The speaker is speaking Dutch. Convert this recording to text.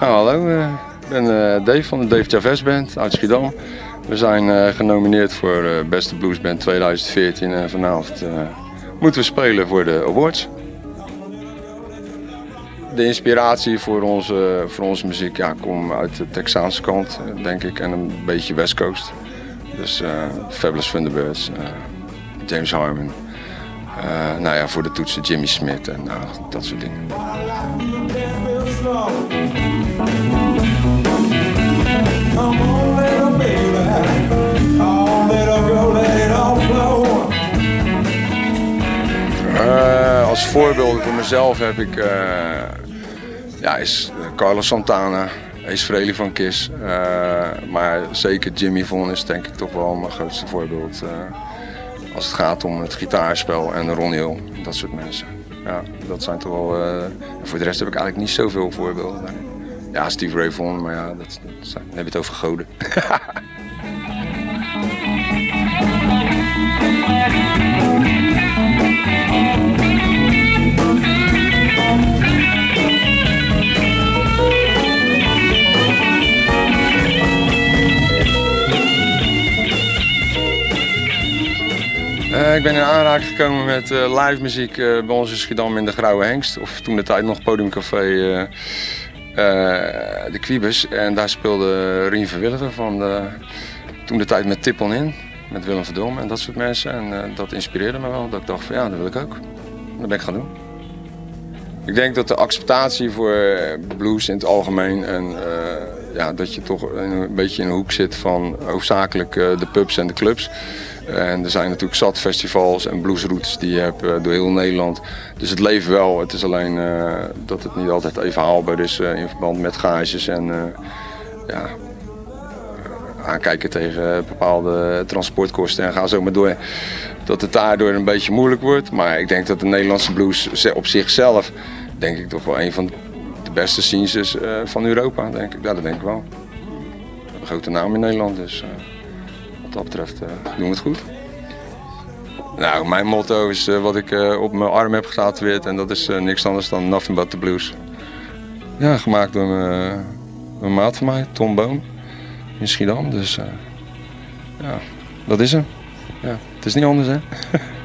Nou, hallo, ik ben Dave van de Dave Chavez Band uit Schiedam. We zijn genomineerd voor Beste Bluesband 2014 en vanavond moeten we spelen voor de awards. De inspiratie voor onze muziek komt uit de Texaanse kant, denk ik, en een beetje West Coast. Dus Fabulous Thunderbirds, James Harmon, nou ja, voor de toetsen Jimmy Smith en dat soort dingen. Als voorbeelden voor mezelf heb ik is Carlos Santana, Ace Frehley van KISS, maar zeker Jimmy Vaughan is denk ik toch wel mijn grootste voorbeeld als het gaat om het gitaarspel, en Ron Hill, dat soort mensen. Ja, dat zijn toch wel, voor de rest heb ik eigenlijk niet zoveel voorbeelden daarin. Ja, Stevie Ray Vaughan, maar ja, daar heb je het over goden. Ik ben in aanraking gekomen met live muziek bij ons in Schiedam in de Grauwe Hengst, of toen de tijd nog Podiumcafé, de Quibus. En daar speelde Rien Verwilde van toen de tijd met Tippon in, met Willem van Dom en dat soort mensen. En dat inspireerde me wel, dat ik dacht van ja, dat wil ik ook. Dat ben ik gaan doen. Ik denk dat de acceptatie voor blues in het algemeen en dat je toch een beetje in een hoek zit van hoofdzakelijk de pubs en de clubs. En er zijn natuurlijk zat festivals en bluesroutes die je hebt door heel Nederland. Dus het leeft wel, het is alleen dat het niet altijd even haalbaar is in verband met gages en aankijken tegen bepaalde transportkosten en ga zo maar door. Dat het daardoor een beetje moeilijk wordt, maar ik denk dat de Nederlandse blues op zichzelf denk ik toch wel een van de beste scenes is van Europa, denk ik. Ja, dat denk ik wel. Een grote naam in Nederland, dus wat dat betreft doen we het goed. Nou, mijn motto is wat ik op mijn arm heb getatoeëerd en dat is niks anders dan Nothing But The Blues. Ja, gemaakt door een maat van mij, Tom Boom, in Schiedam, dus ja, dat is hem. Ja, het is niet anders, hè?